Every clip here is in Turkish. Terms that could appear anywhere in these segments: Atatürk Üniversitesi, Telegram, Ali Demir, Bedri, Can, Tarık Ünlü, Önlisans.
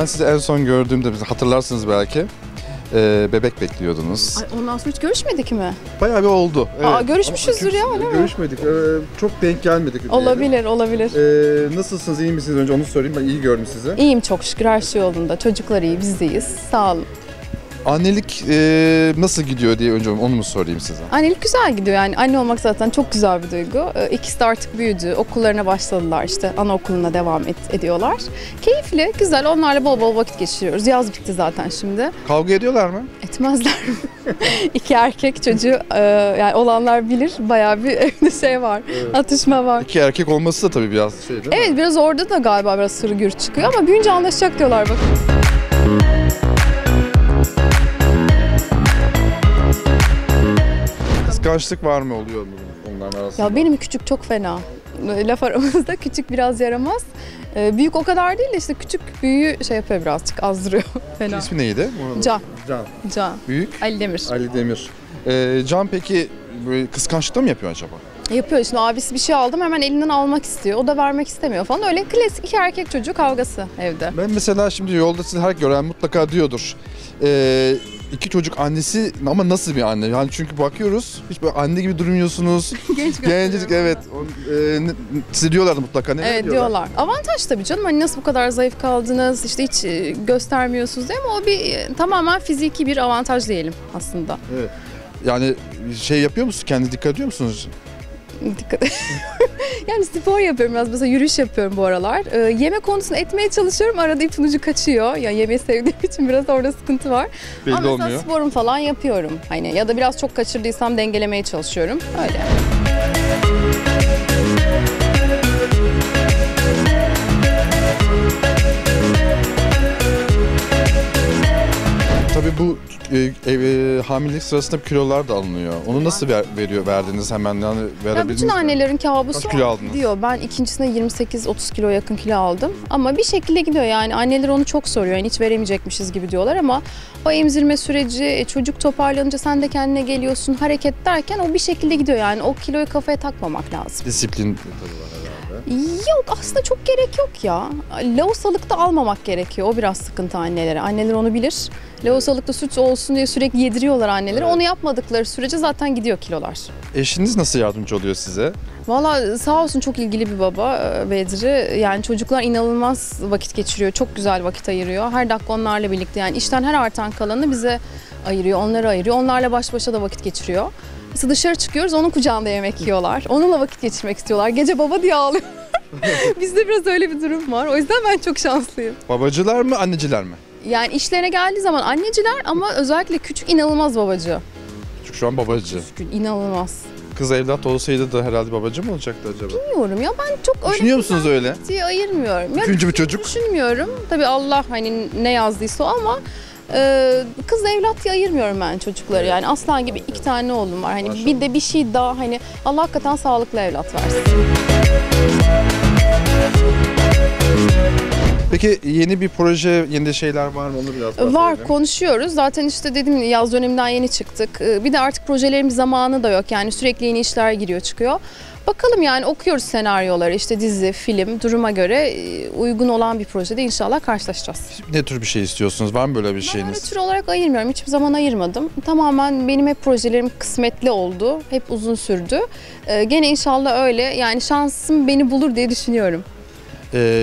Ben sizi en son gördüğümde, hatırlarsınız belki, bebek bekliyordunuz. Ay, ondan sonra hiç görüşmedik mi? Bayağı bir oldu. Evet. Aa, görüşmüşüzdür ya, öyle mi? Görüşmedik. Çok denk gelmedik. Olabilir, diyelim. Olabilir. Nasılsınız, iyi misiniz? Önce onu sorayım. Ben iyi gördüm sizi. İyiyim çok şükür, her şey yolunda. Çocuklar iyi, biz deyiz. Sağ olun. Annelik nasıl gidiyor diye önce onu mu sorayım size? Annelik güzel gidiyor yani. Anne olmak zaten çok güzel bir duygu. İkisi de artık büyüdü. Okullarına başladılar, işte anaokuluna devam ediyorlar. Keyifli, güzel. Onlarla bol bol vakit geçiriyoruz. Yaz bitti zaten şimdi. Kavga ediyorlar mı? Etmezler. İki erkek çocuğu yani olanlar bilir. Bayağı bir evde şey var. Evet. Atışma var. İki erkek olması da tabii biraz şey değil mi? Evet, biraz orada da galiba biraz hırgür çıkıyor ama büyünce anlaşacak diyorlar bakın. Kıskançlık var mı, oluyor mu bunların arasında? Ya benim küçük çok fena. Laf aramızda küçük biraz yaramaz. Büyük o kadar değil de işte küçük büyüğü şey yapıyor, birazcık azdırıyor. Fena. İsmi neydi? Can. Büyük? Ali Demir. Can peki böyle kıskançlıkta mı yapıyor acaba? Yapıyor. Şimdi abisi bir şey aldım, hemen elinden almak istiyor. O da vermek istemiyor falan. Öyle klasik iki erkek çocuğu kavgası evde. Ben mesela şimdi yolda sizi her gören mutlaka diyordur. İki çocuk annesi ama nasıl bir anne? Yani çünkü bakıyoruz, hiç böyle anne gibi durmuyorsunuz. Gençlik, evet. Size diyorlardı mutlaka. Evet, diyorlar. Avantaj tabii canım. Hani nasıl bu kadar zayıf kaldınız, işte hiç göstermiyorsunuz değil mi? O bir tamamen fiziki bir avantaj diyelim aslında. Evet. Yani şey yapıyor musunuz? Kendi dikkat ediyor musunuz? Dikkat yani spor yapıyorum biraz, mesela yürüyüş yapıyorum bu aralar. Yemek konusunu etmeye çalışıyorum, arada ipin ucu kaçıyor. Yani yemeği sevdiğim için biraz orada sıkıntı var. Belli ama mesela olmuyor. Sporum falan yapıyorum. Hani ya da biraz çok kaçırdıysam dengelemeye çalışıyorum. Öyle. Tabii bu hamilelik sırasında kilolar da alınıyor. Onu nasıl verdiniz hemen? Yani ya bütün annelerin kabusu diyor. Ben ikincisine 28-30 kilo yakın kilo aldım. Ama bir şekilde gidiyor yani. Anneler onu çok soruyor. Yani hiç veremeyecekmişiz gibi diyorlar ama o emzirme süreci, çocuk toparlanınca sen de kendine geliyorsun, hareket derken o bir şekilde gidiyor yani. O kiloyu kafaya takmamak lazım. Disiplin yok, aslında çok gerek yok ya. Lohusalık da almamak gerekiyor. O biraz sıkıntı annelere. Anneler onu bilir. Lohusalıkta süt olsun diye sürekli yediriyorlar anneleri. Evet. Onu yapmadıkları sürece zaten gidiyor kilolar. Eşiniz nasıl yardımcı oluyor size? Valla sağ olsun, çok ilgili bir baba Bedri. Yani çocuklar inanılmaz vakit geçiriyor. Çok güzel vakit ayırıyor. Her dakika onlarla birlikte, yani işten her artan kalanını bize ayırıyor, onları ayırıyor. Onlarla baş başa da vakit geçiriyor. Mesela dışarı çıkıyoruz, onun kucağında yemek yiyorlar. Onunla vakit geçirmek istiyorlar. Gece baba diye ağlıyor. Bizde biraz öyle bir durum var. O yüzden ben çok şanslıyım. Babacılar mı, anneciler mi? Yani işlerine geldiği zaman anneciler ama özellikle küçük inanılmaz babacı. Küçük şu an babacı. Küçük inanılmaz. Kız evlat olsaydı da herhalde babacı mı olacaktı acaba? Bilmiyorum ya, ben çok öyle. Düşünüyor musunuz öyle? Diye ayırmıyorum. Üçüncü bir çocuk. Düşünmüyorum. Tabii Allah hani ne yazdıysa o ama kız evlat diye ayırmıyorum ben çocukları. Yani aslan gibi iki tane oğlum var. Hani bir de bir şey daha, hani Allah hakikaten sağlıklı evlat versin. Peki yeni bir proje, yeni şeyler var mı, onu biraz bahsedelim. Var, konuşuyoruz. Zaten işte dedim, yaz döneminden yeni çıktık. Bir de artık projelerin bir zamanı da yok. Yani sürekli yeni işler giriyor çıkıyor. Bakalım yani, okuyoruz senaryoları, işte dizi, film, duruma göre uygun olan bir projede inşallah karşılaşacağız. Ne tür bir şey istiyorsunuz? Var mı böyle bir şeyiniz? Ben öyle tür olarak ayırmıyorum. Hiçbir zaman ayırmadım. Tamamen benim hep projelerim kısmetli oldu. Hep uzun sürdü. Gene inşallah öyle. Yani şansım beni bulur diye düşünüyorum.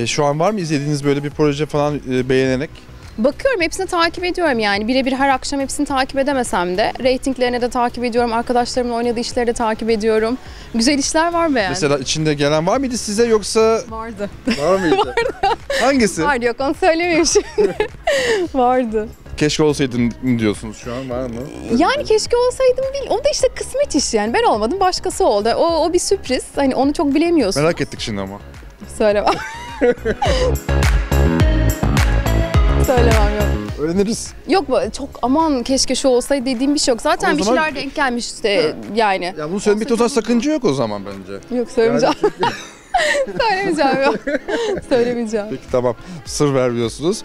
Şu an var mı izlediğiniz böyle bir proje falan beğenerek? Bakıyorum, hepsini takip ediyorum yani. Birebir her akşam hepsini takip edemesem de reytinglerini de takip ediyorum. Arkadaşlarımın oynadığı işleri de takip ediyorum. Güzel işler var mı yani? Mesela içinde gelen var mıydı size, yoksa? Vardı. Var mıydı? Vardı. Hangisi? Vardı, yok onu söylemeyeyim şimdi. Vardı. Keşke olsaydın diyorsunuz şu an, var mı? Yani keşke olsaydım değil. O da işte kısmet işi yani. Ben olmadım, başkası oldu. O bir sürpriz. Hani onu çok bilemiyorsun. Merak ettik şimdi ama. Söylemem. Söylemem, yok. Öğreniriz. Yok çok aman keşke şu olsaydı dediğim bir şey yok. Zaten bir şeyler denk gelmiş işte yani. Ya bunu söylemekte o zaman sakınca yok o zaman bence. Yok, söylemeyeceğim. Yani çünkü... Söylemeyeceğim yok. Söylemeyeceğim. Peki tamam. Sır vermiyorsunuz.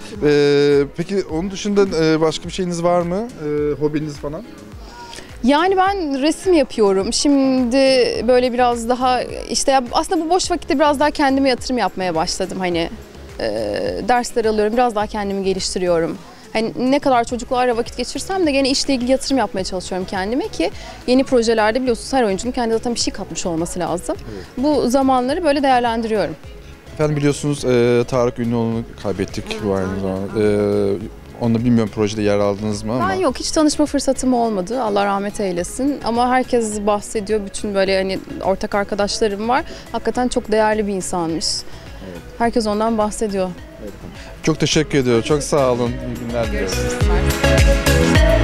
Peki onun dışında başka bir şeyiniz var mı? Hobiniz falan? Yani ben resim yapıyorum. Şimdi böyle biraz daha işte aslında bu boş vakitte biraz daha kendime yatırım yapmaya başladım hani. dersler alıyorum, biraz daha kendimi geliştiriyorum. Hani ne kadar çocuklarla vakit geçirsem de gene işle ilgili yatırım yapmaya çalışıyorum kendime ki yeni projelerde biliyorsunuz her oyuncunun kendi zaten bir şey katmış olması lazım. Evet. Bu zamanları böyle değerlendiriyorum. Efendim biliyorsunuz Tarık Ünlü'nü kaybettik bu aynı zamanda. Onu bilmiyorum projede yer aldınız mı ama? Ben yok, hiç tanışma fırsatım olmadı. Allah rahmet eylesin. Ama herkes bahsediyor. Bütün böyle hani ortak arkadaşlarım var. Hakikaten çok değerli bir insanmış. Evet. Herkes ondan bahsediyor. Evet. Çok teşekkür ediyorum. Çok sağ olun. İyi günler diliyorum.